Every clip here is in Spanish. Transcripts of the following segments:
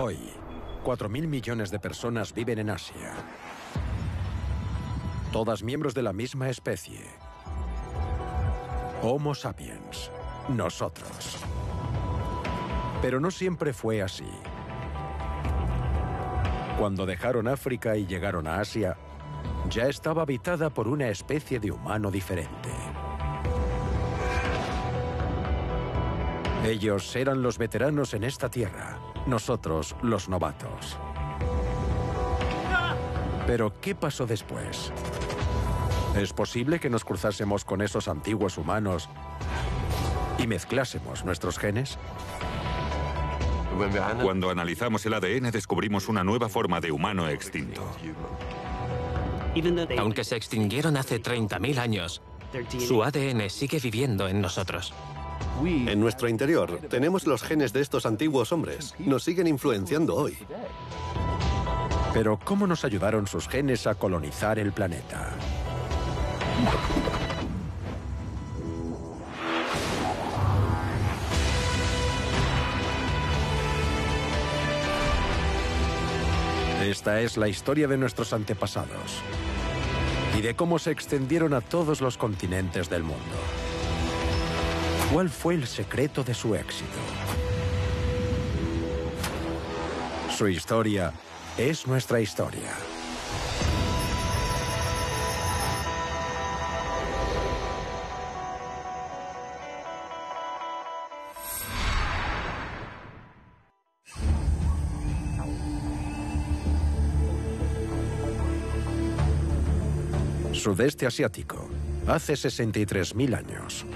Hoy, 4.000 millones de personas viven en Asia. Todas miembros de la misma especie. Homo sapiens. Nosotros. Pero no siempre fue así. Cuando dejaron África y llegaron a Asia, ya estaba habitada por una especie de humano diferente. Ellos eran los veteranos en esta tierra, nosotros los novatos. Pero, ¿qué pasó después? ¿Es posible que nos cruzásemos con esos antiguos humanos y mezclásemos nuestros genes? Cuando analizamos el ADN, descubrimos una nueva forma de humano extinto. Aunque se extinguieron hace 30.000 años, su ADN sigue viviendo en nosotros. En nuestro interior tenemos los genes de estos antiguos hombres. Nos siguen influenciando hoy. Pero, ¿cómo nos ayudaron sus genes a colonizar el planeta? Esta es la historia de nuestros antepasados y de cómo se extendieron a todos los continentes del mundo. ¿Cuál fue el secreto de su éxito? Su historia es nuestra historia. Sudeste asiático, hace 63.000 años.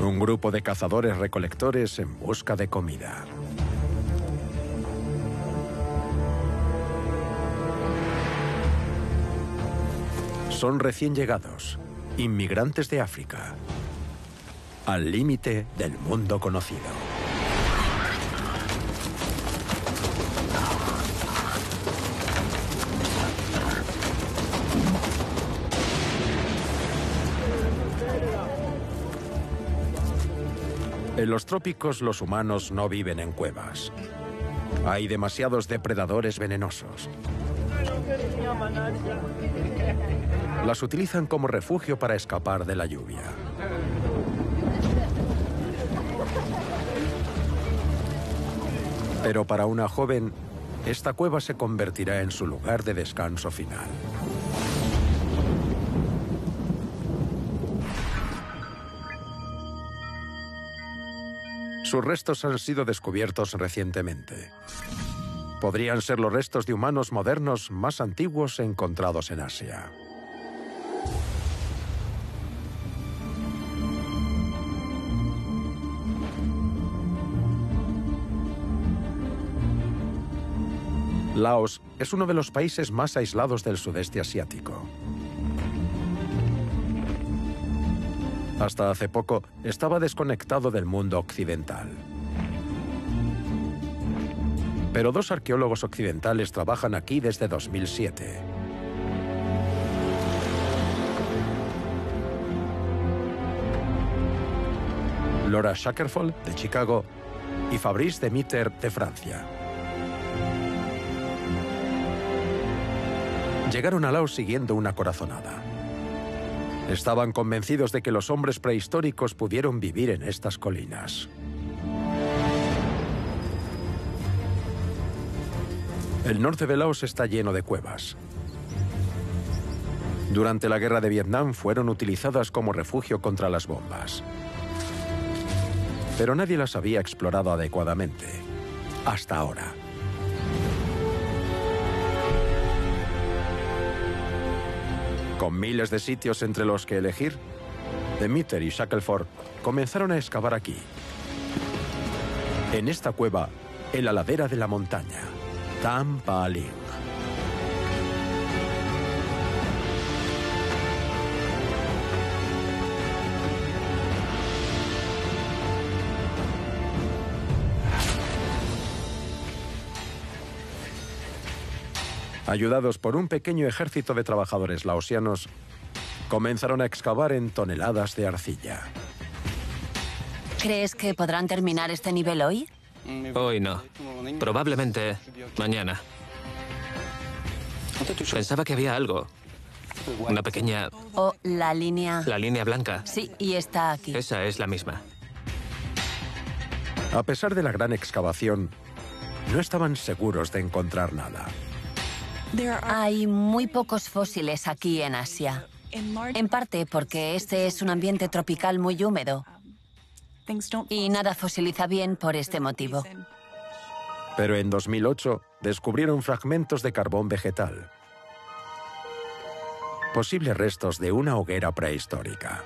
Un grupo de cazadores-recolectores en busca de comida. Son recién llegados, inmigrantes de África, al límite del mundo conocido. En los trópicos los humanos no viven en cuevas. Hay demasiados depredadores venenosos. Las utilizan como refugio para escapar de la lluvia. Pero para una joven, esta cueva se convertirá en su lugar de descanso final. Sus restos han sido descubiertos recientemente. Podrían ser los restos de humanos modernos más antiguos encontrados en Asia. Laos es uno de los países más aislados del sudeste asiático. Hasta hace poco, estaba desconectado del mundo occidental. Pero dos arqueólogos occidentales trabajan aquí desde 2007. Laura Shackelford, de Chicago, y Fabrice Demeter, de Francia. Llegaron a Laos siguiendo una corazonada. Estaban convencidos de que los hombres prehistóricos pudieron vivir en estas colinas. El norte de Laos está lleno de cuevas. Durante la guerra de Vietnam fueron utilizadas como refugio contra las bombas. Pero nadie las había explorado adecuadamente, hasta ahora. Con miles de sitios entre los que elegir, Demeter y Shackelford comenzaron a excavar aquí, en esta cueva, en la ladera de la montaña, Tam Pa Ling. Ayudados por un pequeño ejército de trabajadores laosianos, comenzaron a excavar en toneladas de arcilla. ¿Crees que podrán terminar este nivel hoy? Hoy no. Probablemente mañana. Pensaba que había algo. Una pequeña... Oh, la línea... La línea blanca. Sí, y está aquí. Esa es la misma. A pesar de la gran excavación, no estaban seguros de encontrar nada. Hay muy pocos fósiles aquí en Asia. En parte porque este es un ambiente tropical muy húmedo. Y nada fosiliza bien por este motivo. Pero en 2008 descubrieron fragmentos de carbón vegetal. Posibles restos de una hoguera prehistórica.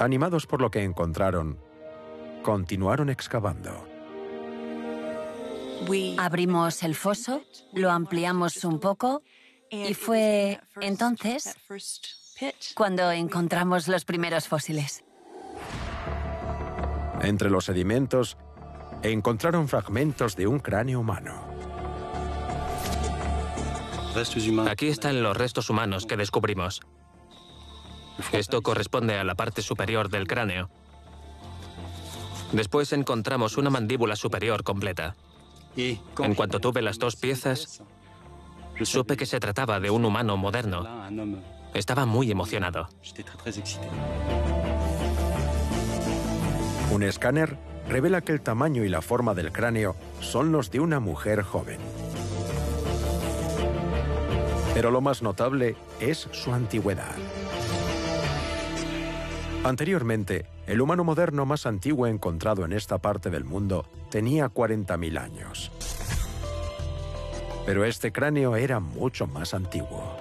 Animados por lo que encontraron, continuaron excavando. Abrimos el foso, lo ampliamos un poco y fue entonces cuando encontramos los primeros fósiles. Entre los sedimentos, encontraron fragmentos de un cráneo humano. Aquí están los restos humanos que descubrimos. Esto corresponde a la parte superior del cráneo. Después encontramos una mandíbula superior completa. En cuanto tuve las dos piezas, supe que se trataba de un humano moderno. Estaba muy emocionado. Un escáner revela que el tamaño y la forma del cráneo son los de una mujer joven. Pero lo más notable es su antigüedad. Anteriormente, el humano moderno más antiguo encontrado en esta parte del mundo tenía 40.000 años. Pero este cráneo era mucho más antiguo.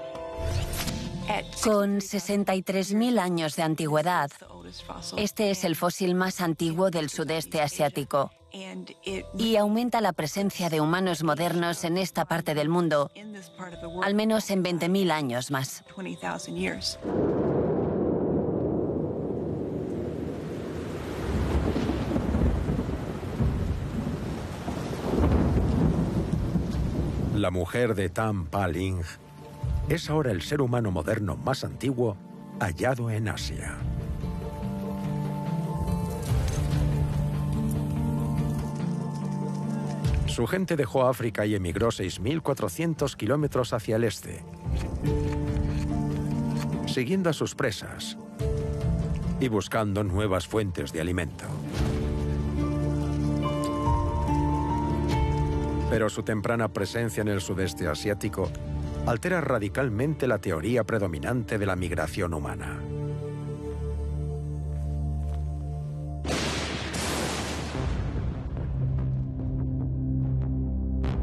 Con 63.000 años de antigüedad, este es el fósil más antiguo del sudeste asiático y aumenta la presencia de humanos modernos en esta parte del mundo, al menos en 20.000 años más. La mujer de Tam Pa Ling es ahora el ser humano moderno más antiguo hallado en Asia. Su gente dejó África y emigró 6.400 kilómetros hacia el este, siguiendo a sus presas y buscando nuevas fuentes de alimento. Pero su temprana presencia en el sudeste asiático altera radicalmente la teoría predominante de la migración humana.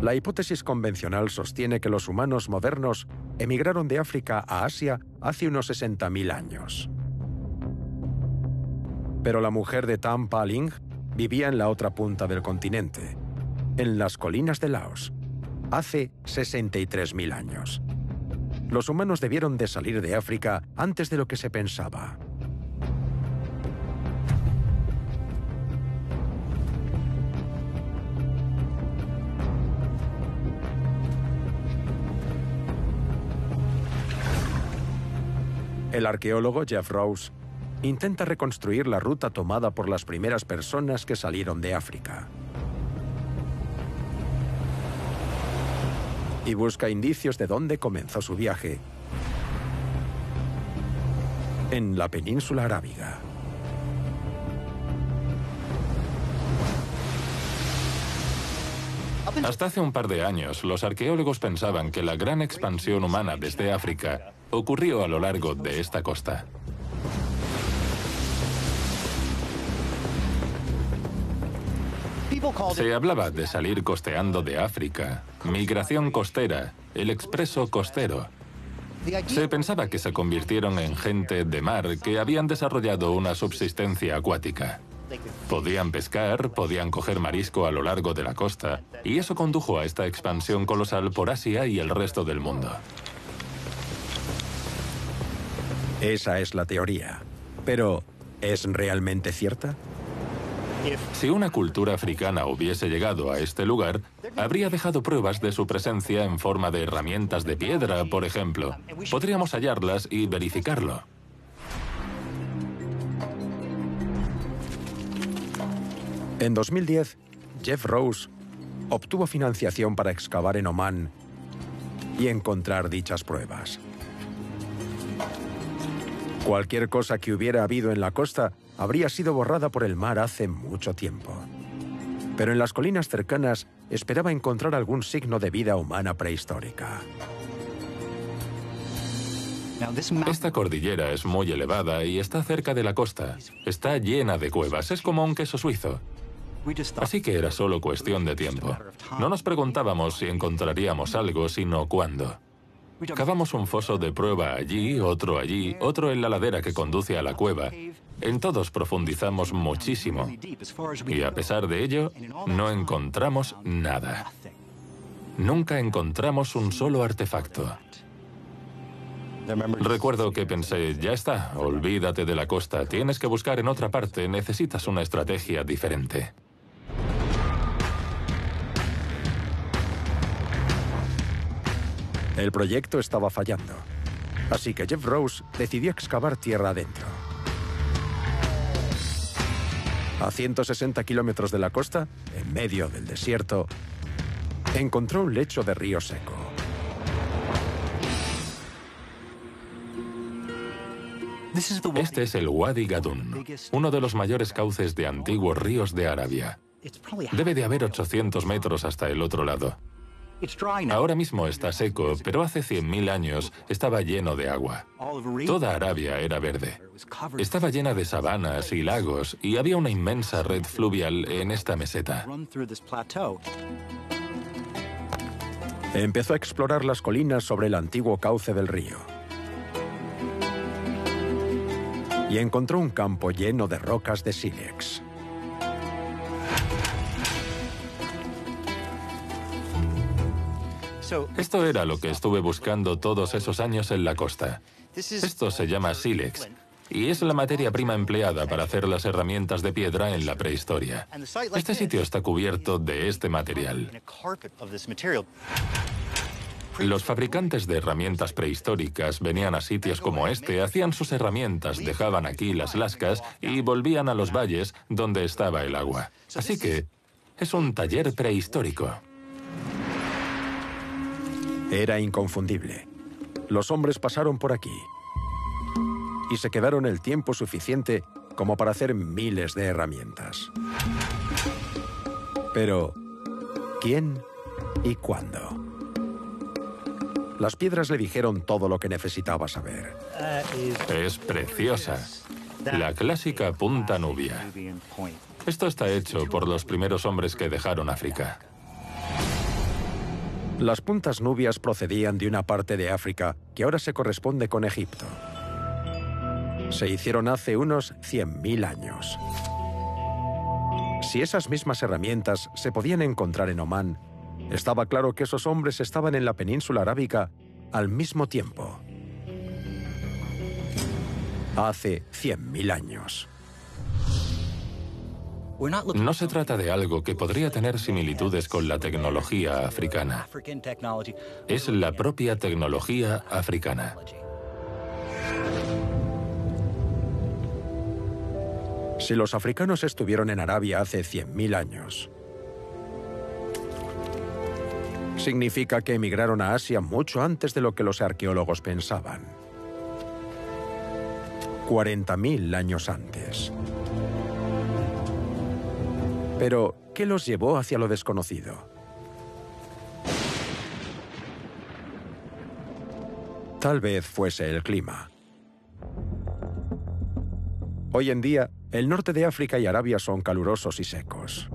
La hipótesis convencional sostiene que los humanos modernos emigraron de África a Asia hace unos 60.000 años. Pero la mujer de Tam Pa Ling vivía en la otra punta del continente, en las colinas de Laos, hace 63.000 años. Los humanos debieron de salir de África antes de lo que se pensaba. El arqueólogo Jeff Rose intenta reconstruir la ruta tomada por las primeras personas que salieron de África. Y busca indicios de dónde comenzó su viaje. En la península arábiga. Hasta hace un par de años, los arqueólogos pensaban que la gran expansión humana desde África ocurrió a lo largo de esta costa. Se hablaba de salir costeando de África, migración costera, el expreso costero. Se pensaba que se convirtieron en gente de mar que habían desarrollado una subsistencia acuática. Podían pescar, podían coger marisco a lo largo de la costa, y eso condujo a esta expansión colosal por Asia y el resto del mundo. Esa es la teoría, pero ¿es realmente cierta? Si una cultura africana hubiese llegado a este lugar, habría dejado pruebas de su presencia en forma de herramientas de piedra, por ejemplo. Podríamos hallarlas y verificarlo. En 2010, Jeff Rose obtuvo financiación para excavar en Omán y encontrar dichas pruebas. Cualquier cosa que hubiera habido en la costa habría sido borrada por el mar hace mucho tiempo. Pero en las colinas cercanas esperaba encontrar algún signo de vida humana prehistórica. Esta cordillera es muy elevada y está cerca de la costa. Está llena de cuevas, es como un queso suizo. Así que era solo cuestión de tiempo. No nos preguntábamos si encontraríamos algo, sino cuándo. Cavamos un foso de prueba allí, otro en la ladera que conduce a la cueva. En todos profundizamos muchísimo. Y a pesar de ello, no encontramos nada. Nunca encontramos un solo artefacto. Recuerdo que pensé, ya está, olvídate de la costa, tienes que buscar en otra parte, necesitas una estrategia diferente. El proyecto estaba fallando, así que Jeff Rose decidió excavar tierra adentro. A 160 kilómetros de la costa, en medio del desierto, encontró un lecho de río seco. Este es el Wadi Gadun, uno de los mayores cauces de antiguos ríos de Arabia. Debe de haber 800 metros hasta el otro lado. Ahora mismo está seco, pero hace 100.000 años estaba lleno de agua. Toda Arabia era verde. Estaba llena de sabanas y lagos, y había una inmensa red fluvial en esta meseta. Empezó a explorar las colinas sobre el antiguo cauce del río. Y encontró un campo lleno de rocas de sílex. Esto era lo que estuve buscando todos esos años en la costa. Esto se llama sílex y es la materia prima empleada para hacer las herramientas de piedra en la prehistoria. Este sitio está cubierto de este material. Los fabricantes de herramientas prehistóricas venían a sitios como este, hacían sus herramientas, dejaban aquí las lascas y volvían a los valles donde estaba el agua. Así que es un taller prehistórico. Era inconfundible. Los hombres pasaron por aquí y se quedaron el tiempo suficiente como para hacer miles de herramientas. Pero, ¿quién y cuándo? Las piedras le dijeron todo lo que necesitaba saber. Es preciosa. La clásica punta nubia. Esto está hecho por los primeros hombres que dejaron África. Las puntas nubias procedían de una parte de África que ahora se corresponde con Egipto. Se hicieron hace unos 100.000 años. Si esas mismas herramientas se podían encontrar en Omán, estaba claro que esos hombres estaban en la península arábica al mismo tiempo. Hace 100.000 años. No se trata de algo que podría tener similitudes con la tecnología africana. Es la propia tecnología africana. Si los africanos estuvieron en Arabia hace 100.000 años, significa que emigraron a Asia mucho antes de lo que los arqueólogos pensaban. 40.000 años antes. Pero, ¿qué los llevó hacia lo desconocido? Tal vez fuese el clima. Hoy en día, el norte de África y Arabia son calurosos y secos.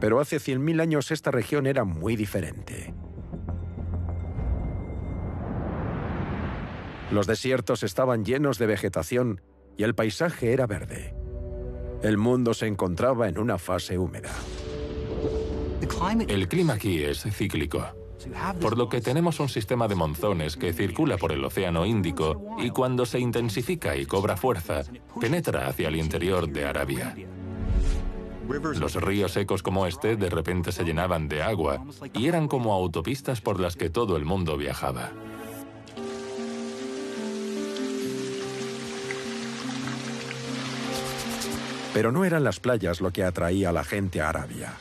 Pero hace 100.000 años esta región era muy diferente. Los desiertos estaban llenos de vegetación y el paisaje era verde. El mundo se encontraba en una fase húmeda. El clima aquí es cíclico, por lo que tenemos un sistema de monzones que circula por el Océano Índico y cuando se intensifica y cobra fuerza, penetra hacia el interior de Arabia. Los ríos secos como este de repente se llenaban de agua y eran como autopistas por las que todo el mundo viajaba. Pero no eran las playas lo que atraía a la gente a Arabia,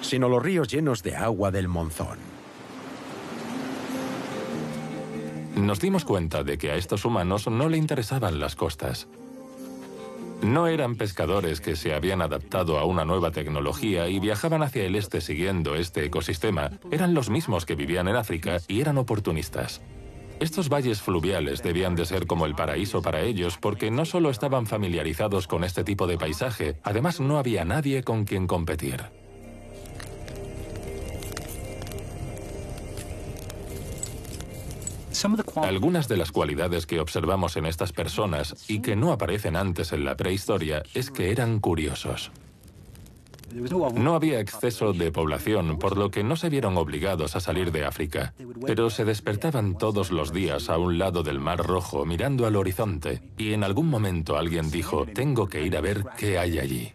sino los ríos llenos de agua del Monzón. Nos dimos cuenta de que a estos humanos no le interesaban las costas. No eran pescadores que se habían adaptado a una nueva tecnología y viajaban hacia el este siguiendo este ecosistema. Eran los mismos que vivían en África y eran oportunistas. Estos valles fluviales debían de ser como el paraíso para ellos porque no solo estaban familiarizados con este tipo de paisaje, además no había nadie con quien competir. Algunas de las cualidades que observamos en estas personas y que no aparecen antes en la prehistoria es que eran curiosos. No había exceso de población, por lo que no se vieron obligados a salir de África, pero se despertaban todos los días a un lado del Mar Rojo mirando al horizonte y en algún momento alguien dijo, tengo que ir a ver qué hay allí.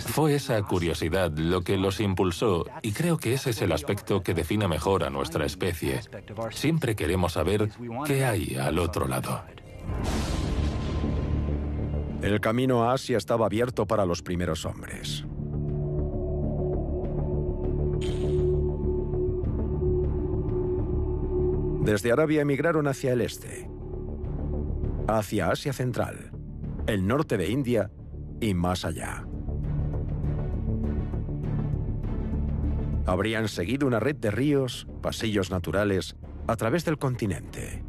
Fue esa curiosidad lo que los impulsó y creo que ese es el aspecto que define mejor a nuestra especie. Siempre queremos saber qué hay al otro lado. El camino a Asia estaba abierto para los primeros hombres. Desde Arabia emigraron hacia el este, hacia Asia Central, el norte de India y más allá. Habrían seguido una red de ríos, pasillos naturales, a través del continente.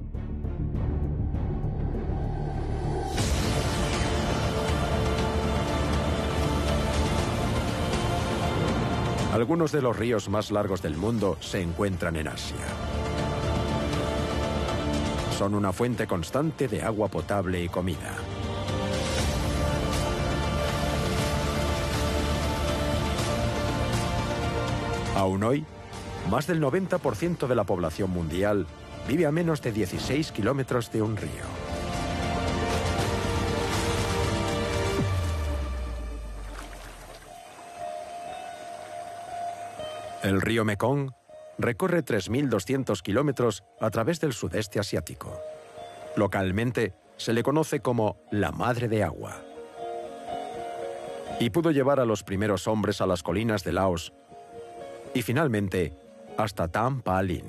Algunos de los ríos más largos del mundo se encuentran en Asia. Son una fuente constante de agua potable y comida. Aún hoy, más del 90% de la población mundial vive a menos de 16 kilómetros de un río. El río Mekong recorre 3.200 kilómetros a través del sudeste asiático. Localmente se le conoce como la madre de agua. Y pudo llevar a los primeros hombres a las colinas de Laos, y finalmente, hasta Tam Pa Ling.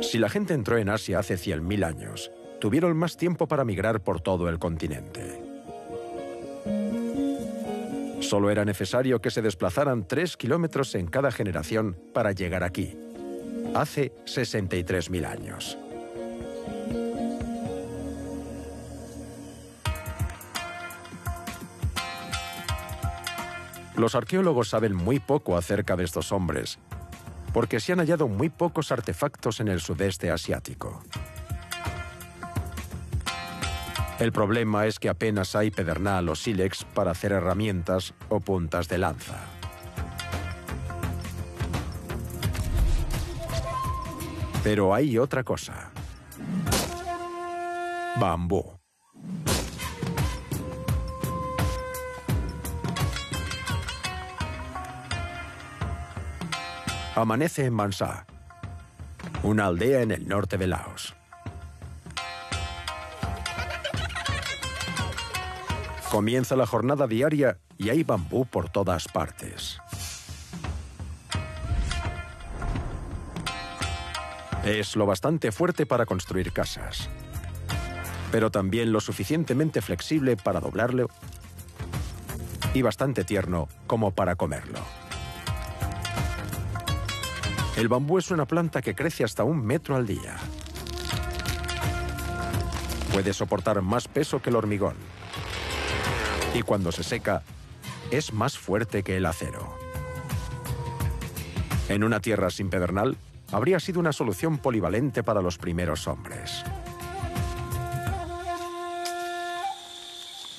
Si la gente entró en Asia hace 100.000 años, tuvieron más tiempo para migrar por todo el continente. Solo era necesario que se desplazaran 3 kilómetros en cada generación para llegar aquí, hace 63.000 años. Los arqueólogos saben muy poco acerca de estos hombres, porque se han hallado muy pocos artefactos en el sudeste asiático. El problema es que apenas hay pedernal o sílex para hacer herramientas o puntas de lanza. Pero hay otra cosa: bambú. Amanece en Bansá, una aldea en el norte de Laos. Comienza la jornada diaria y hay bambú por todas partes. Es lo bastante fuerte para construir casas, pero también lo suficientemente flexible para doblarlo y bastante tierno como para comerlo. El bambú es una planta que crece hasta 1 metro al día. Puede soportar más peso que el hormigón. Y cuando se seca, es más fuerte que el acero. En una tierra sin pedernal, habría sido una solución polivalente para los primeros hombres.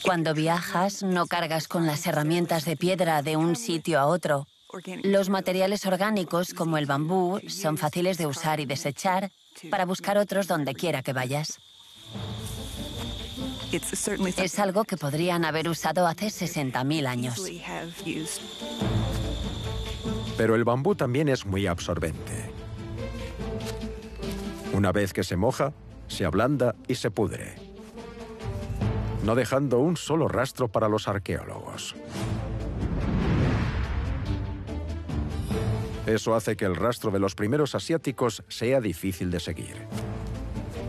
Cuando viajas, no cargas con las herramientas de piedra de un sitio a otro. Los materiales orgánicos, como el bambú, son fáciles de usar y desechar para buscar otros donde quiera que vayas. Es algo que podrían haber usado hace 60.000 años. Pero el bambú también es muy absorbente. Una vez que se moja, se ablanda y se pudre, no dejando un solo rastro para los arqueólogos. Eso hace que el rastro de los primeros asiáticos sea difícil de seguir.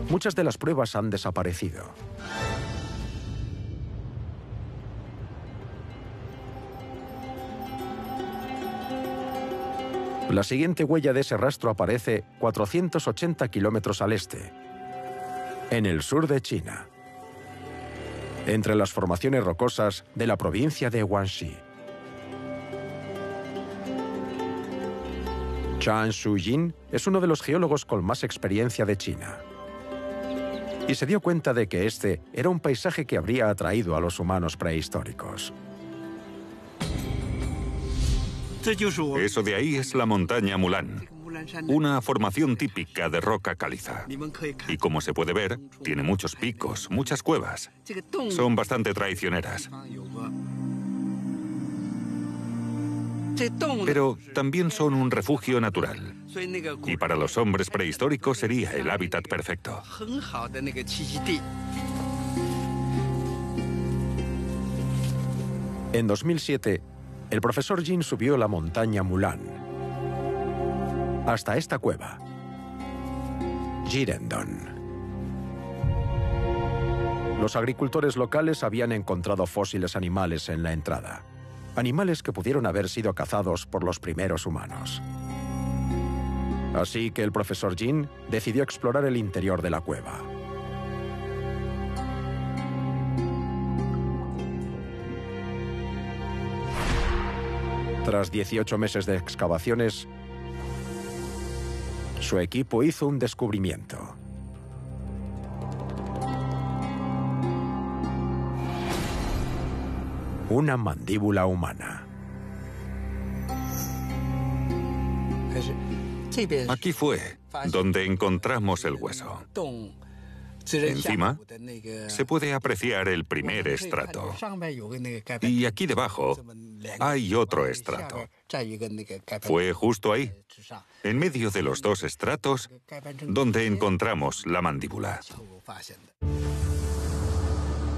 Muchas de las pruebas han desaparecido. La siguiente huella de ese rastro aparece 480 kilómetros al este, en el sur de China, entre las formaciones rocosas de la provincia de Guangxi. Chan Shujin es uno de los geólogos con más experiencia de China, y se dio cuenta de que este era un paisaje que habría atraído a los humanos prehistóricos. Eso de ahí es la montaña Mulan, una formación típica de roca caliza. Y como se puede ver, tiene muchos picos, muchas cuevas. Son bastante traicioneras. Pero también son un refugio natural. Y para los hombres prehistóricos sería el hábitat perfecto. En 2007, el profesor Jin subió la montaña Mulan hasta esta cueva, Girendon. Los agricultores locales habían encontrado fósiles animales en la entrada, animales que pudieron haber sido cazados por los primeros humanos. Así que el profesor Jin decidió explorar el interior de la cueva. Tras 18 meses de excavaciones, su equipo hizo un descubrimiento. Una mandíbula humana. Aquí fue donde encontramos el hueso. Encima se puede apreciar el primer estrato. Y aquí debajo hay otro estrato. Fue justo ahí, en medio de los dos estratos, donde encontramos la mandíbula.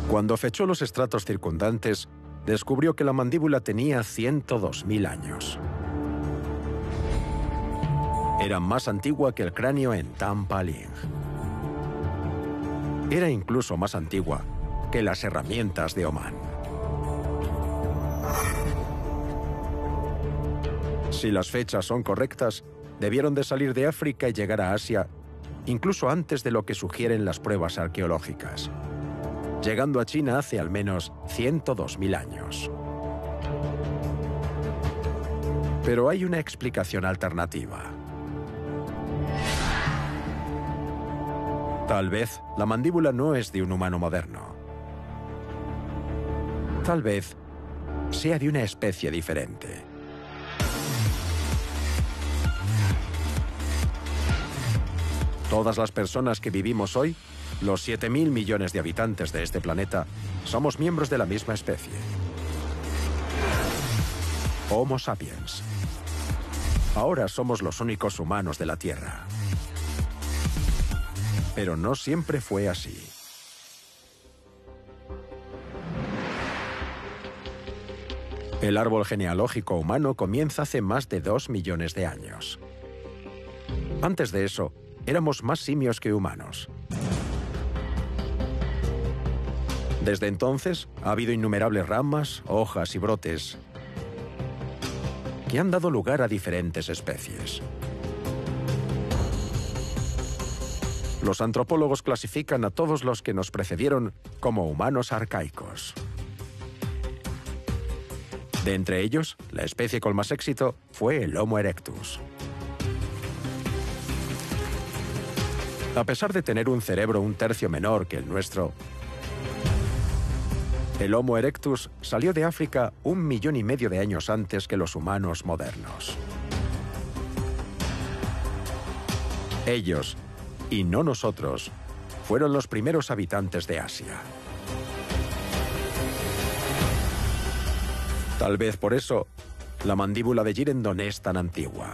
Cuando fechó los estratos circundantes, descubrió que la mandíbula tenía 102.000 años. Era más antigua que el cráneo en Tam Pa Ling. Era incluso más antigua que las herramientas de Omán. Si las fechas son correctas, debieron de salir de África y llegar a Asia, incluso antes de lo que sugieren las pruebas arqueológicas, llegando a China hace al menos 102.000 años. Pero hay una explicación alternativa. Tal vez la mandíbula no es de un humano moderno. Tal vez sea de una especie diferente. Todas las personas que vivimos hoy, los 7.000 millones de habitantes de este planeta, somos miembros de la misma especie. Homo sapiens. Ahora somos los únicos humanos de la Tierra. Pero no siempre fue así. El árbol genealógico humano comienza hace más de 2 millones de años. Antes de eso, éramos más simios que humanos. Desde entonces, ha habido innumerables ramas, hojas y brotes que han dado lugar a diferentes especies. Los antropólogos clasifican a todos los que nos precedieron como humanos arcaicos. De entre ellos, la especie con más éxito fue el Homo erectus. A pesar de tener un cerebro un tercio menor que el nuestro, el Homo erectus salió de África 1,5 millones de años antes que los humanos modernos. Ellos, y no nosotros, fueron los primeros habitantes de Asia. Tal vez por eso la mandíbula de Girendon es tan antigua.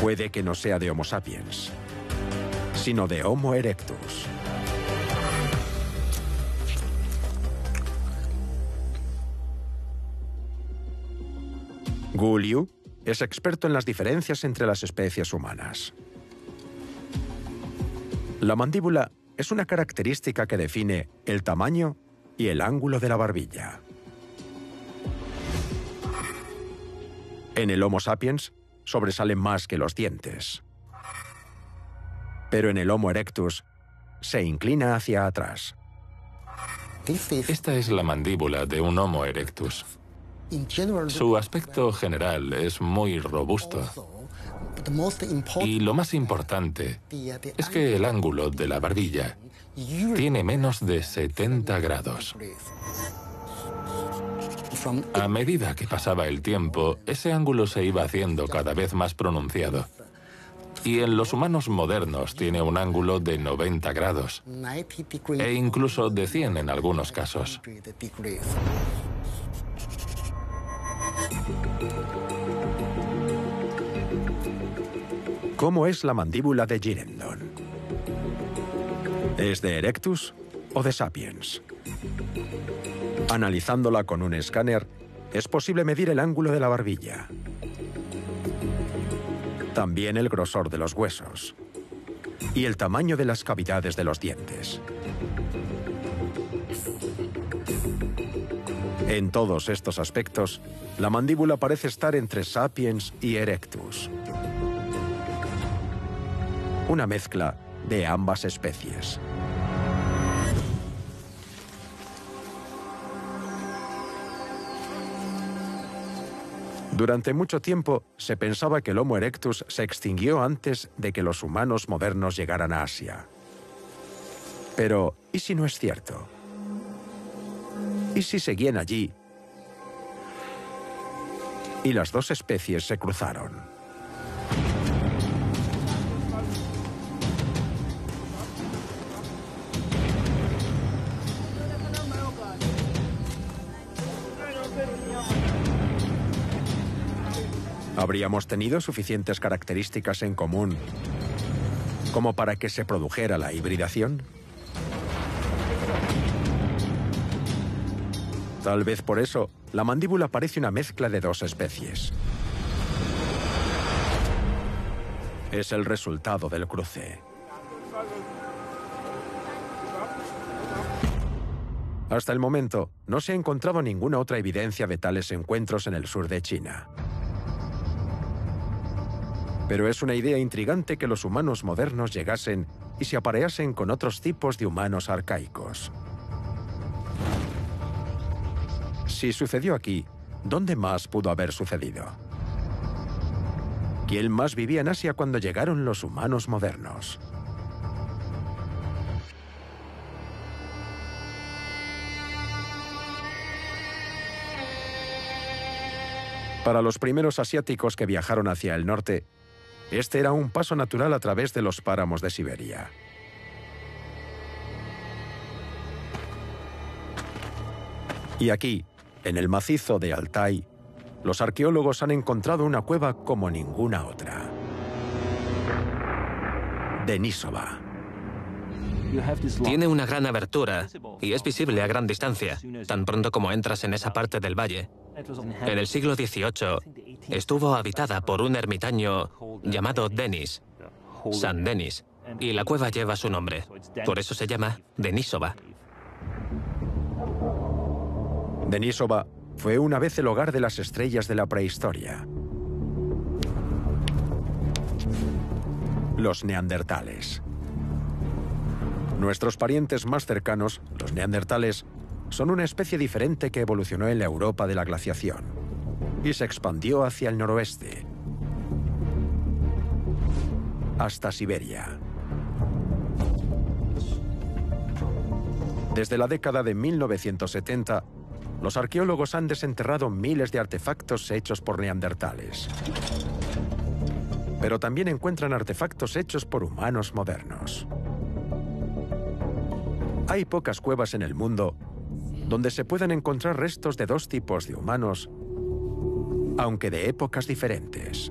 Puede que no sea de Homo sapiens, sino de Homo erectus. Giulio es experto en las diferencias entre las especies humanas. La mandíbula es una característica que define el tamaño y el ángulo de la barbilla. En el Homo sapiens sobresalen más que los dientes. Pero en el Homo erectus se inclina hacia atrás. Esta es la mandíbula de un Homo erectus. Su aspecto general es muy robusto. Y lo más importante es que el ángulo de la barbilla tiene menos de 70 grados. A medida que pasaba el tiempo, ese ángulo se iba haciendo cada vez más pronunciado. Y en los humanos modernos tiene un ángulo de 90 grados, e incluso de 100 en algunos casos. ¿Cómo es la mandíbula de Girendon? ¿Es de Erectus o de Sapiens? Analizándola con un escáner, es posible medir el ángulo de la barbilla. También el grosor de los huesos. Y el tamaño de las cavidades de los dientes. En todos estos aspectos, la mandíbula parece estar entre Sapiens y Erectus. Una mezcla de ambas especies. Durante mucho tiempo se pensaba que el Homo erectus se extinguió antes de que los humanos modernos llegaran a Asia. Pero, ¿y si no es cierto? ¿Y si seguían allí y las dos especies se cruzaron? ¿Habríamos tenido suficientes características en común como para que se produjera la hibridación? Tal vez por eso, la mandíbula parece una mezcla de dos especies. Es el resultado del cruce. Hasta el momento, no se ha encontrado ninguna otra evidencia de tales encuentros en el sur de China. Pero es una idea intrigante que los humanos modernos llegasen y se apareasen con otros tipos de humanos arcaicos. Si sucedió aquí, ¿dónde más pudo haber sucedido? ¿Quién más vivía en Asia cuando llegaron los humanos modernos? Para los primeros asiáticos que viajaron hacia el norte, este era un paso natural a través de los páramos de Siberia. Y aquí, en el macizo de Altai, los arqueólogos han encontrado una cueva como ninguna otra. Denisova. Tiene una gran abertura y es visible a gran distancia, tan pronto como entras en esa parte del valle. En el siglo XVIII estuvo habitada por un ermitaño llamado Denis, San Denis, y la cueva lleva su nombre. Por eso se llama Denisova. Denisova fue una vez el hogar de las estrellas de la prehistoria. Los neandertales. Nuestros parientes más cercanos, los neandertales, son una especie diferente que evolucionó en la Europa de la glaciación y se expandió hacia el noroeste, hasta Siberia. Desde la década de 1970, los arqueólogos han desenterrado miles de artefactos hechos por neandertales. Pero también encuentran artefactos hechos por humanos modernos. Hay pocas cuevas en el mundo donde se pueden encontrar restos de dos tipos de humanos, aunque de épocas diferentes.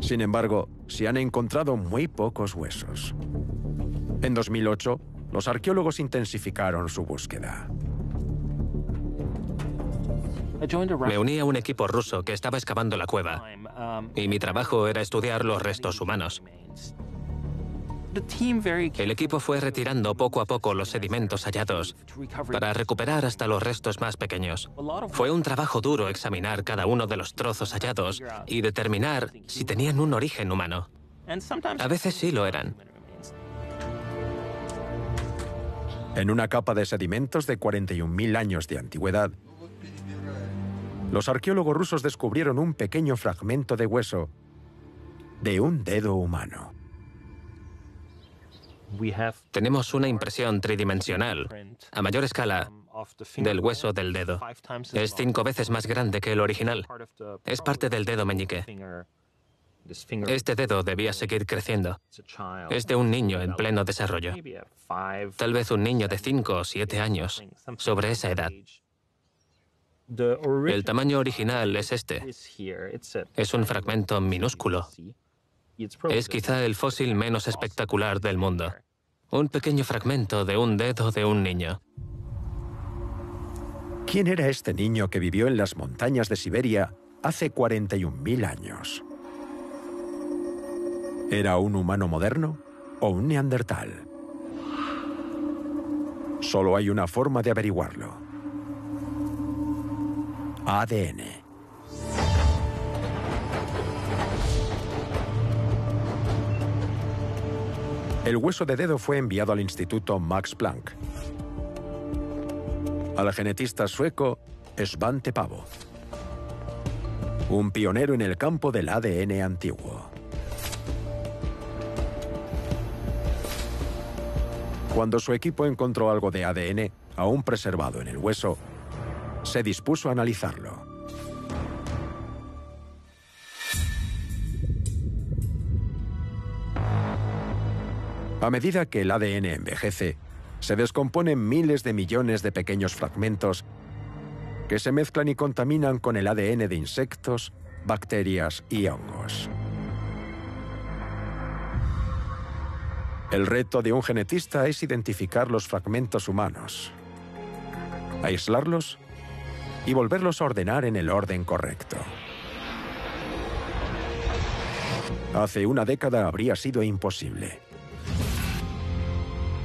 Sin embargo, se han encontrado muy pocos huesos. En 2008, los arqueólogos intensificaron su búsqueda. Me uní a un equipo ruso que estaba excavando la cueva, y mi trabajo era estudiar los restos humanos. El equipo fue retirando poco a poco los sedimentos hallados para recuperar hasta los restos más pequeños. Fue un trabajo duro examinar cada uno de los trozos hallados y determinar si tenían un origen humano. A veces sí lo eran. En una capa de sedimentos de 41.000 años de antigüedad, los arqueólogos rusos descubrieron un pequeño fragmento de hueso de un dedo humano. Tenemos una impresión tridimensional, a mayor escala, del hueso del dedo. Es 5 veces más grande que el original. Es parte del dedo meñique. Este dedo debía seguir creciendo. Es de un niño en pleno desarrollo. Tal vez un niño de 5 o 7 años, sobre esa edad. El tamaño original es este. Es un fragmento minúsculo. Es quizá el fósil menos espectacular del mundo. Un pequeño fragmento de un dedo de un niño. ¿Quién era este niño que vivió en las montañas de Siberia hace 41.000 años? ¿Era un humano moderno o un neandertal? Solo hay una forma de averiguarlo: ADN. El hueso de dedo fue enviado al Instituto Max Planck, al genetista sueco Svante Pääbo, un pionero en el campo del ADN antiguo. Cuando su equipo encontró algo de ADN, aún preservado en el hueso, se dispuso a analizarlo. A medida que el ADN envejece, se descomponen miles de millones de pequeños fragmentos que se mezclan y contaminan con el ADN de insectos, bacterias y hongos. El reto de un genetista es identificar los fragmentos humanos, aislarlos y volverlos a ordenar en el orden correcto. Hace una década habría sido imposible.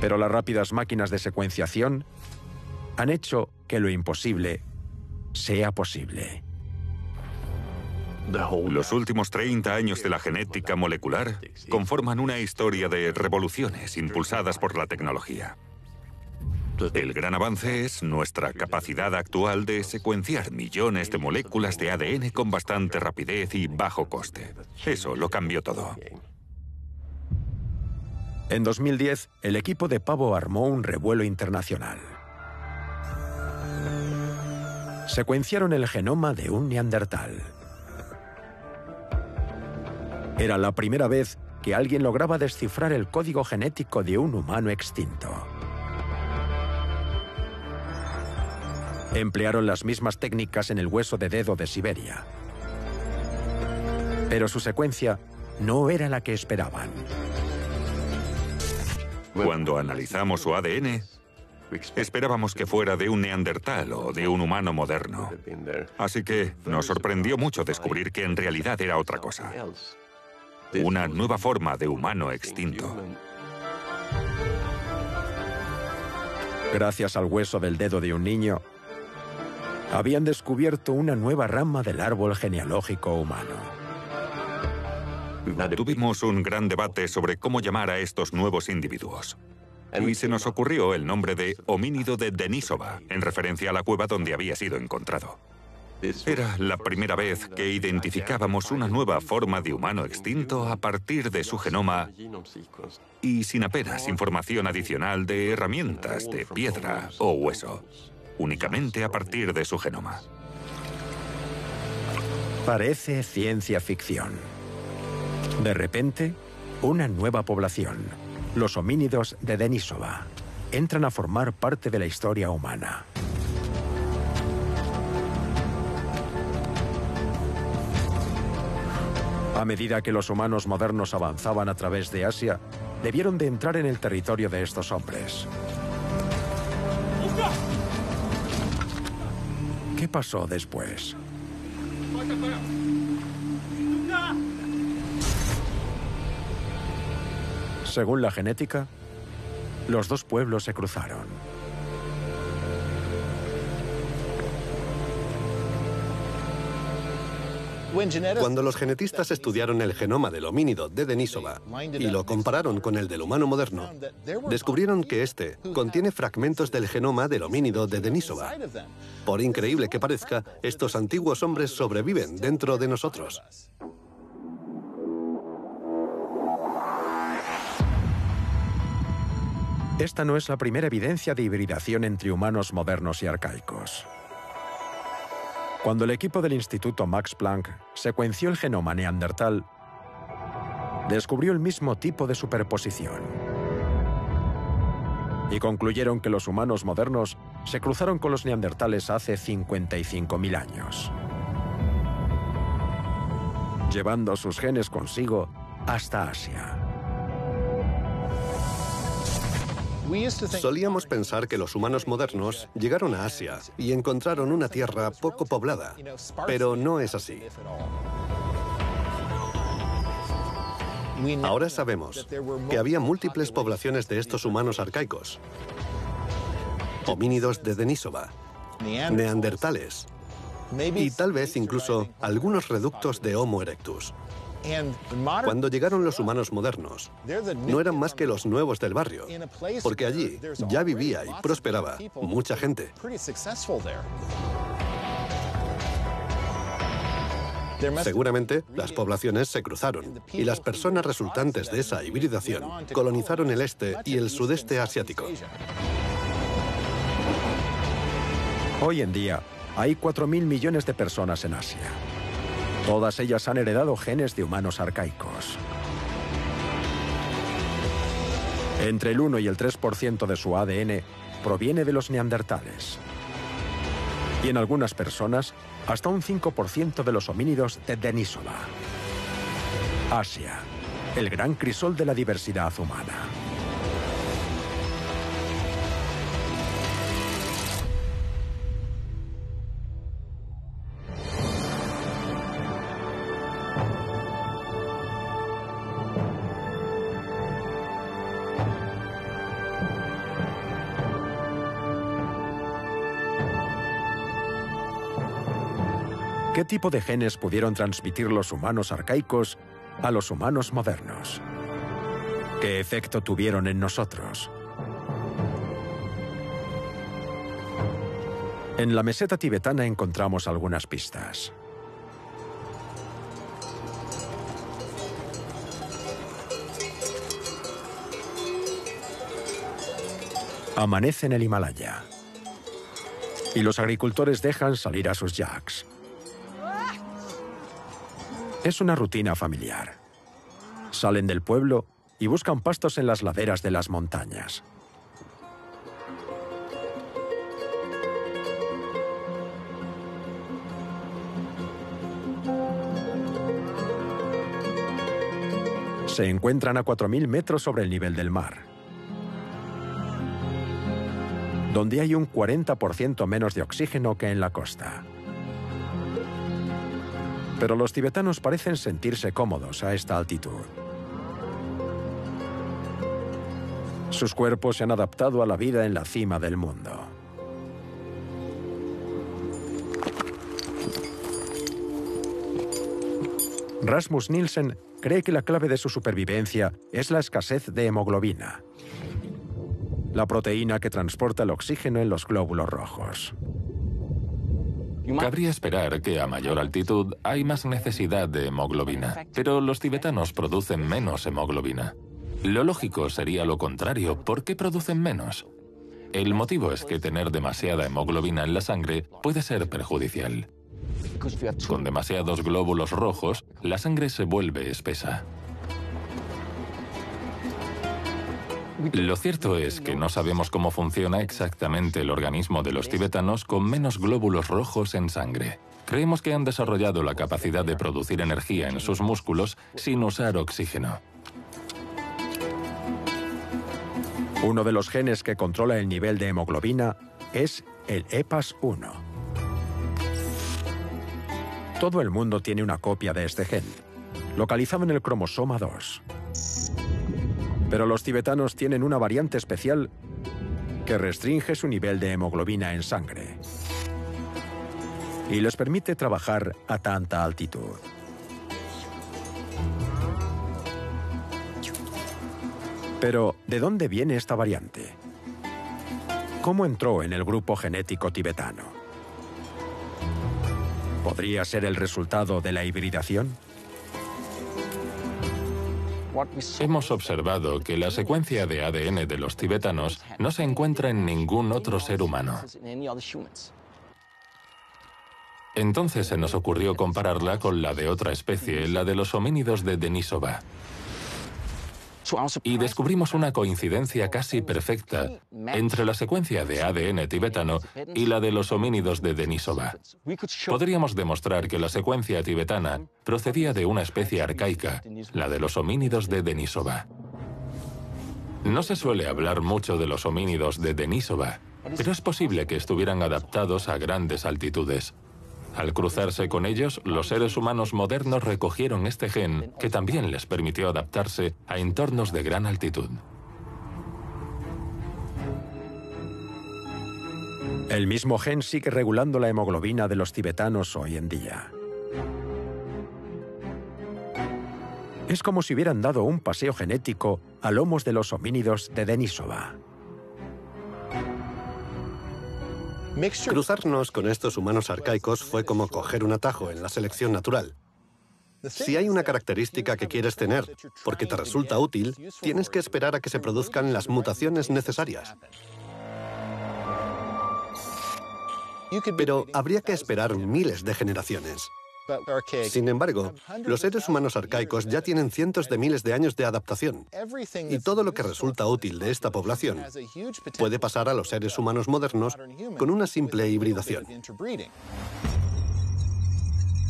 Pero las rápidas máquinas de secuenciación han hecho que lo imposible sea posible. Los últimos 30 años de la genética molecular conforman una historia de revoluciones impulsadas por la tecnología. El gran avance es nuestra capacidad actual de secuenciar millones de moléculas de ADN con bastante rapidez y bajo coste. Eso lo cambió todo. En 2010, el equipo de Pääbo armó un revuelo internacional. Secuenciaron el genoma de un neandertal. Era la primera vez que alguien lograba descifrar el código genético de un humano extinto. Emplearon las mismas técnicas en el hueso de dedo de Siberia. Pero su secuencia no era la que esperaban. Cuando analizamos su ADN, esperábamos que fuera de un neandertal o de un humano moderno. Así que nos sorprendió mucho descubrir que en realidad era otra cosa. Una nueva forma de humano extinto. Gracias al hueso del dedo de un niño, habían descubierto una nueva rama del árbol genealógico humano. Tuvimos un gran debate sobre cómo llamar a estos nuevos individuos. Y se nos ocurrió el nombre de homínido de Denisova, en referencia a la cueva donde había sido encontrado. Era la primera vez que identificábamos una nueva forma de humano extinto a partir de su genoma y sin apenas información adicional de herramientas, de piedra o hueso, únicamente a partir de su genoma. Parece ciencia ficción. De repente, una nueva población, los homínidos de Denisova, entran a formar parte de la historia humana. A medida que los humanos modernos avanzaban a través de Asia, debieron de entrar en el territorio de estos hombres. ¿Qué pasó después? Según la genética, los dos pueblos se cruzaron. Cuando los genetistas estudiaron el genoma del homínido de Denisova y lo compararon con el del humano moderno, descubrieron que este contiene fragmentos del genoma del homínido de Denisova. Por increíble que parezca, estos antiguos hombres sobreviven dentro de nosotros. Esta no es la primera evidencia de hibridación entre humanos modernos y arcaicos. Cuando el equipo del Instituto Max Planck secuenció el genoma neandertal, descubrió el mismo tipo de superposición. Y concluyeron que los humanos modernos se cruzaron con los neandertales hace 55.000 años, llevando sus genes consigo hasta Asia. Solíamos pensar que los humanos modernos llegaron a Asia y encontraron una tierra poco poblada, pero no es así. Ahora sabemos que había múltiples poblaciones de estos humanos arcaicos, homínidos de Denisova, neandertales y tal vez incluso algunos reductos de Homo erectus. Cuando llegaron los humanos modernos, no eran más que los nuevos del barrio, porque allí ya vivía y prosperaba mucha gente. Seguramente las poblaciones se cruzaron y las personas resultantes de esa hibridación colonizaron el este y el sudeste asiático. Hoy en día hay 4.000 millones de personas en Asia. Todas ellas han heredado genes de humanos arcaicos. Entre el 1 y el 3% de su ADN proviene de los neandertales. Y en algunas personas, hasta un 5% de los homínidos de Denisova. Asia, el gran crisol de la diversidad humana. ¿Qué tipo de genes pudieron transmitir los humanos arcaicos a los humanos modernos? ¿Qué efecto tuvieron en nosotros? En la meseta tibetana encontramos algunas pistas. Amanece en el Himalaya y los agricultores dejan salir a sus yaks. Es una rutina familiar. Salen del pueblo y buscan pastos en las laderas de las montañas. Se encuentran a 4.000 metros sobre el nivel del mar, donde hay un 40% menos de oxígeno que en la costa. Pero los tibetanos parecen sentirse cómodos a esta altitud. Sus cuerpos se han adaptado a la vida en la cima del mundo. Rasmus Nielsen cree que la clave de su supervivencia es la escasez de hemoglobina, la proteína que transporta el oxígeno en los glóbulos rojos. Cabría esperar que a mayor altitud hay más necesidad de hemoglobina, pero los tibetanos producen menos hemoglobina. Lo lógico sería lo contrario. ¿Por qué producen menos? El motivo es que tener demasiada hemoglobina en la sangre puede ser perjudicial. Con demasiados glóbulos rojos, la sangre se vuelve espesa. Lo cierto es que no sabemos cómo funciona exactamente el organismo de los tibetanos con menos glóbulos rojos en sangre. Creemos que han desarrollado la capacidad de producir energía en sus músculos sin usar oxígeno. Uno de los genes que controla el nivel de hemoglobina es el EPAS-1. Todo el mundo tiene una copia de este gen, localizado en el cromosoma 2. Pero los tibetanos tienen una variante especial que restringe su nivel de hemoglobina en sangre y les permite trabajar a tanta altitud. Pero, ¿de dónde viene esta variante? ¿Cómo entró en el grupo genético tibetano? ¿Podría ser el resultado de la hibridación? Hemos observado que la secuencia de ADN de los tibetanos no se encuentra en ningún otro ser humano. Entonces se nos ocurrió compararla con la de otra especie, la de los homínidos de Denisova. Y descubrimos una coincidencia casi perfecta entre la secuencia de ADN tibetano y la de los homínidos de Denisova. Podríamos demostrar que la secuencia tibetana procedía de una especie arcaica, la de los homínidos de Denisova. No se suele hablar mucho de los homínidos de Denisova, pero es posible que estuvieran adaptados a grandes altitudes. Al cruzarse con ellos, los seres humanos modernos recogieron este gen, que también les permitió adaptarse a entornos de gran altitud. El mismo gen sigue regulando la hemoglobina de los tibetanos hoy en día. Es como si hubieran dado un paseo genético a lomos de los homínidos de Denisova. Cruzarnos con estos humanos arcaicos fue como coger un atajo en la selección natural. Si hay una característica que quieres tener, porque te resulta útil, tienes que esperar a que se produzcan las mutaciones necesarias. Pero habría que esperar miles de generaciones. Sin embargo, los seres humanos arcaicos ya tienen cientos de miles de años de adaptación, y todo lo que resulta útil de esta población puede pasar a los seres humanos modernos con una simple hibridación.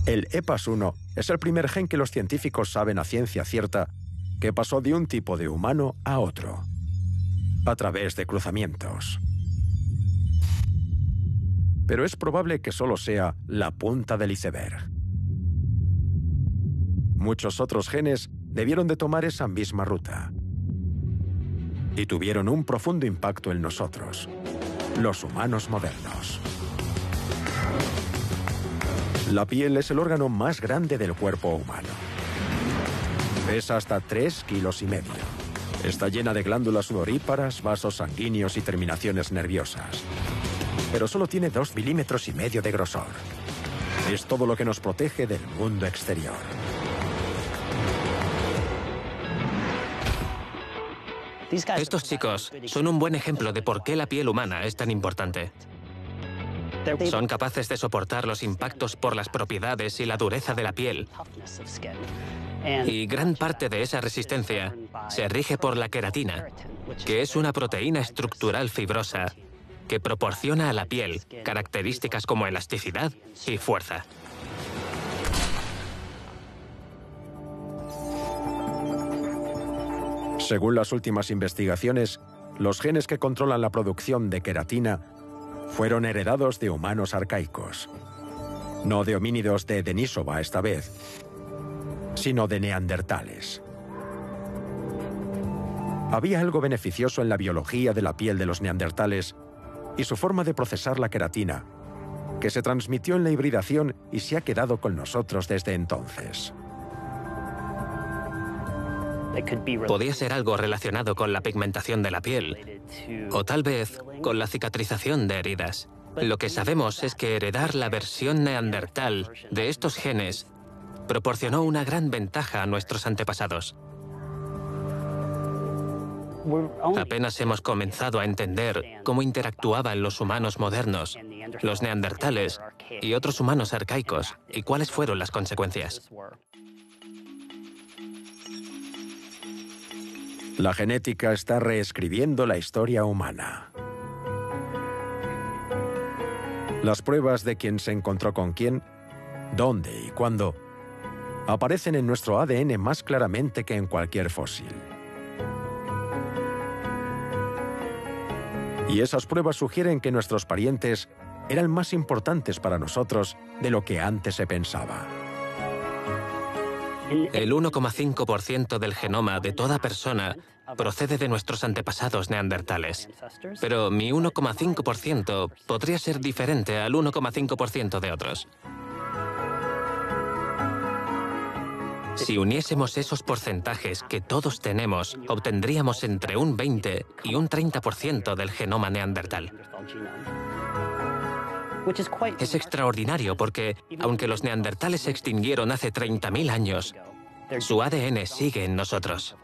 El EPAS-1 es el primer gen que los científicos saben a ciencia cierta que pasó de un tipo de humano a otro, a través de cruzamientos. Pero es probable que solo sea la punta del iceberg. Muchos otros genes debieron de tomar esa misma ruta y tuvieron un profundo impacto en nosotros, los humanos modernos. La piel es el órgano más grande del cuerpo humano. Pesa hasta 3,5 kilos. Está llena de glándulas sudoríparas, vasos sanguíneos y terminaciones nerviosas. Pero solo tiene 2,5 milímetros de grosor. Es todo lo que nos protege del mundo exterior. Estos chicos son un buen ejemplo de por qué la piel humana es tan importante. Son capaces de soportar los impactos por las propiedades y la dureza de la piel. Y gran parte de esa resistencia se rige por la queratina, que es una proteína estructural fibrosa que proporciona a la piel características como elasticidad y fuerza. Según las últimas investigaciones, los genes que controlan la producción de queratina fueron heredados de humanos arcaicos. No de homínidos de Denisova esta vez, sino de neandertales. Había algo beneficioso en la biología de la piel de los neandertales y su forma de procesar la queratina, que se transmitió en la hibridación y se ha quedado con nosotros desde entonces. Podía ser algo relacionado con la pigmentación de la piel, o tal vez con la cicatrización de heridas. Lo que sabemos es que heredar la versión neandertal de estos genes proporcionó una gran ventaja a nuestros antepasados. Apenas hemos comenzado a entender cómo interactuaban los humanos modernos, los neandertales y otros humanos arcaicos, y cuáles fueron las consecuencias. La genética está reescribiendo la historia humana. Las pruebas de quién se encontró con quién, dónde y cuándo, aparecen en nuestro ADN más claramente que en cualquier fósil. Y esas pruebas sugieren que nuestros parientes eran más importantes para nosotros de lo que antes se pensaba. El 1,5% del genoma de toda persona procede de nuestros antepasados neandertales. Pero mi 1,5% podría ser diferente al 1,5% de otros. Si uniésemos esos porcentajes que todos tenemos, obtendríamos entre un 20 y un 30% del genoma neandertal. Es extraordinario porque, aunque los neandertales se extinguieron hace 30.000 años, su ADN sigue en nosotros.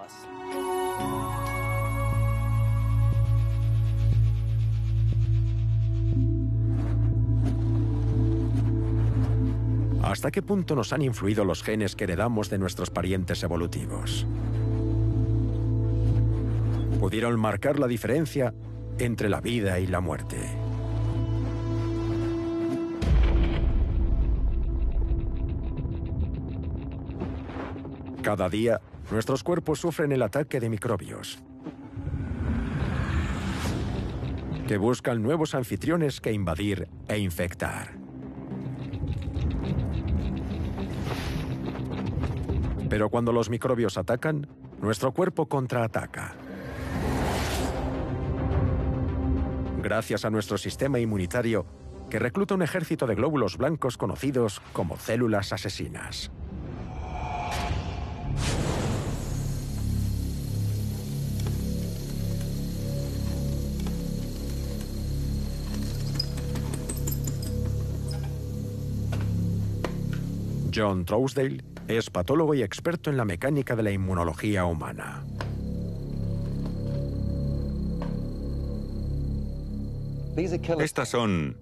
¿Hasta qué punto nos han influido los genes que heredamos de nuestros parientes evolutivos? Pudieron marcar la diferencia entre la vida y la muerte. Cada día, nuestros cuerpos sufren el ataque de microbios que buscan nuevos anfitriones que invadir e infectar. Pero cuando los microbios atacan, nuestro cuerpo contraataca. Gracias a nuestro sistema inmunitario, que recluta un ejército de glóbulos blancos conocidos como células asesinas. John Trousdale es patólogo y experto en la mecánica de la inmunología humana. Estas son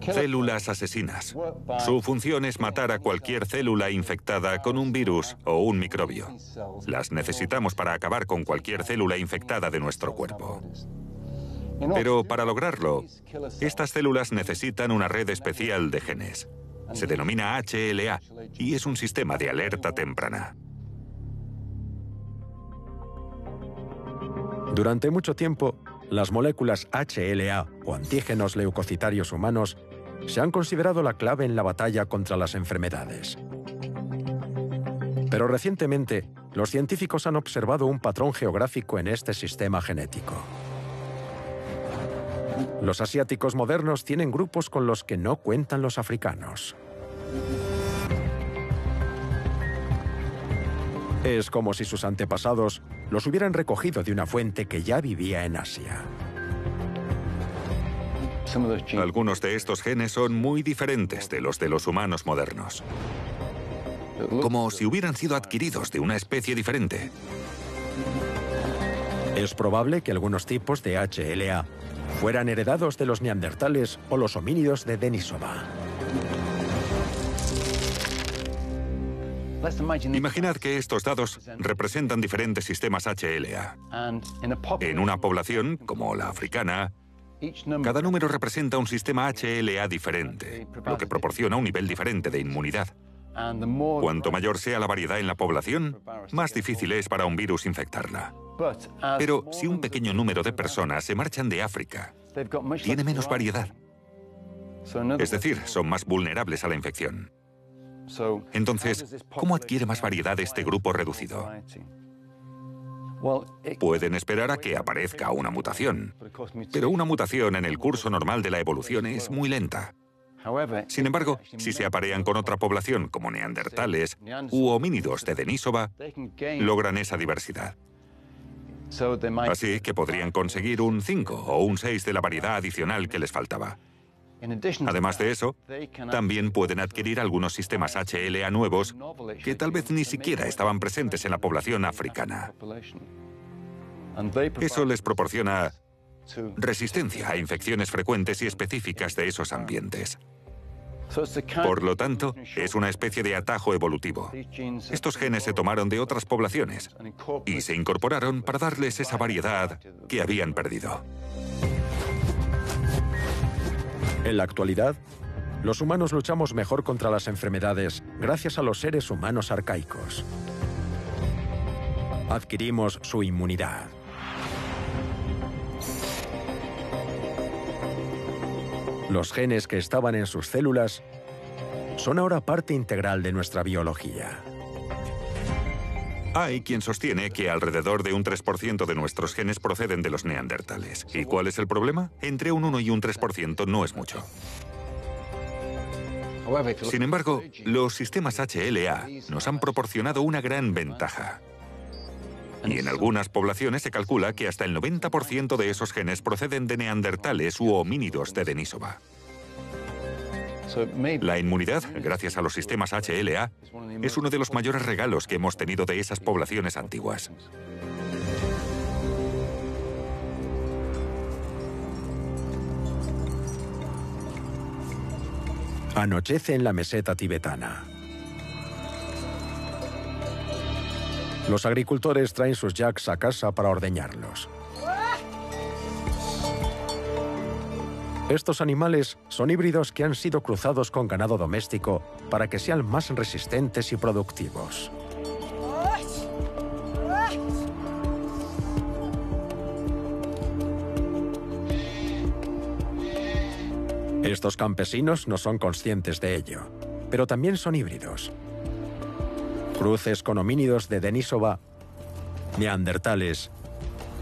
células asesinas. Su función es matar a cualquier célula infectada con un virus o un microbio. Las necesitamos para acabar con cualquier célula infectada de nuestro cuerpo. Pero para lograrlo, estas células necesitan una red especial de genes. Se denomina HLA y es un sistema de alerta temprana. Durante mucho tiempo, las moléculas HLA o antígenos leucocitarios humanos se han considerado la clave en la batalla contra las enfermedades. Pero recientemente, los científicos han observado un patrón geográfico en este sistema genético. Los asiáticos modernos tienen grupos con los que no cuentan los africanos. Es como si sus antepasados los hubieran recogido de una fuente que ya vivía en Asia. Algunos de estos genes son muy diferentes de los humanos modernos. Como si hubieran sido adquiridos de una especie diferente. Es probable que algunos tipos de HLA fueran heredados de los neandertales o los homínidos de Denisova. Imaginad que estos dados representan diferentes sistemas HLA. En una población, como la africana, cada número representa un sistema HLA diferente, lo que proporciona un nivel diferente de inmunidad. Cuanto mayor sea la variedad en la población, más difícil es para un virus infectarla. Pero si un pequeño número de personas se marchan de África, tiene menos variedad. Es decir, son más vulnerables a la infección. Entonces, ¿cómo adquiere más variedad este grupo reducido? Pueden esperar a que aparezca una mutación, pero una mutación en el curso normal de la evolución es muy lenta. Sin embargo, si se aparean con otra población como neandertales u homínidos de Denisova, logran esa diversidad. Así que podrían conseguir un 5 o un 6 de la variedad adicional que les faltaba. Además de eso, también pueden adquirir algunos sistemas HLA nuevos que tal vez ni siquiera estaban presentes en la población africana. Eso les proporciona resistencia a infecciones frecuentes y específicas de esos ambientes. Por lo tanto, es una especie de atajo evolutivo. Estos genes se tomaron de otras poblaciones y se incorporaron para darles esa variedad que habían perdido. En la actualidad, los humanos luchamos mejor contra las enfermedades gracias a los seres humanos arcaicos. Adquirimos su inmunidad. Los genes que estaban en sus células son ahora parte integral de nuestra biología. Hay quien sostiene que alrededor de un 3% de nuestros genes proceden de los neandertales. ¿Y cuál es el problema? Entre un 1 y un 3% no es mucho. Sin embargo, los sistemas HLA nos han proporcionado una gran ventaja. Y en algunas poblaciones se calcula que hasta el 90% de esos genes proceden de neandertales u homínidos de Denisova. La inmunidad, gracias a los sistemas HLA, es uno de los mayores regalos que hemos tenido de esas poblaciones antiguas. Anochece en la meseta tibetana. Los agricultores traen sus yaks a casa para ordeñarlos. Estos animales son híbridos que han sido cruzados con ganado doméstico para que sean más resistentes y productivos. Estos campesinos no son conscientes de ello, pero también son híbridos. Cruces con homínidos de Denisova, neandertales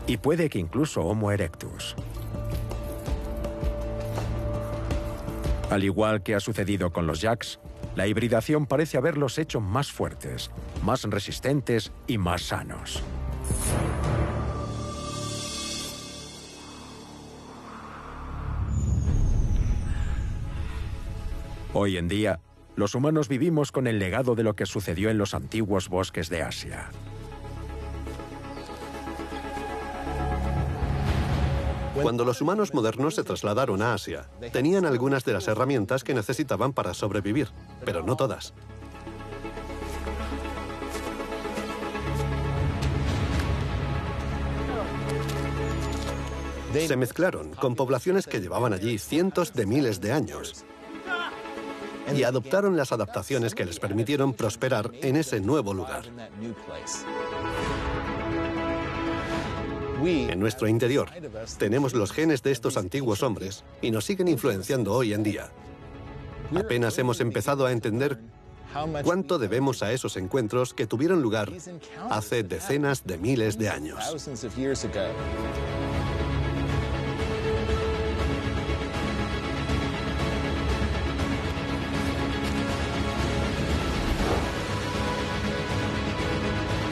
y puede que incluso Homo erectus. Al igual que ha sucedido con los yaks, la hibridación parece haberlos hecho más fuertes, más resistentes y más sanos. Hoy en día, los humanos vivimos con el legado de lo que sucedió en los antiguos bosques de Asia. Cuando los humanos modernos se trasladaron a Asia, tenían algunas de las herramientas que necesitaban para sobrevivir, pero no todas. Se mezclaron con poblaciones que llevaban allí cientos de miles de años. Y adoptaron las adaptaciones que les permitieron prosperar en ese nuevo lugar. En nuestro interior tenemos los genes de estos antiguos hombres y nos siguen influenciando hoy en día. Apenas hemos empezado a entender cuánto debemos a esos encuentros que tuvieron lugar hace decenas de miles de años.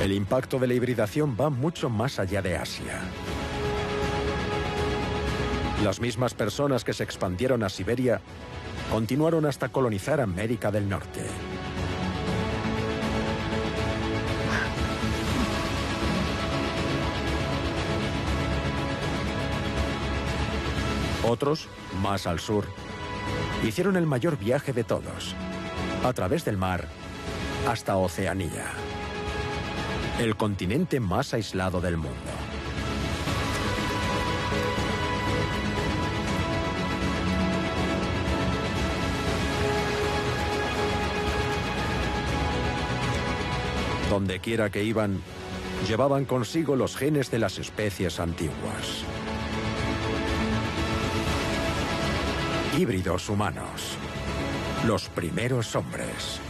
El impacto de la hibridación va mucho más allá de Asia. Las mismas personas que se expandieron a Siberia continuaron hasta colonizar América del Norte. Otros, más al sur, hicieron el mayor viaje de todos, a través del mar hasta Oceanía. El continente más aislado del mundo. Donde quiera que iban, llevaban consigo los genes de las especies antiguas. Híbridos humanos. Los primeros hombres.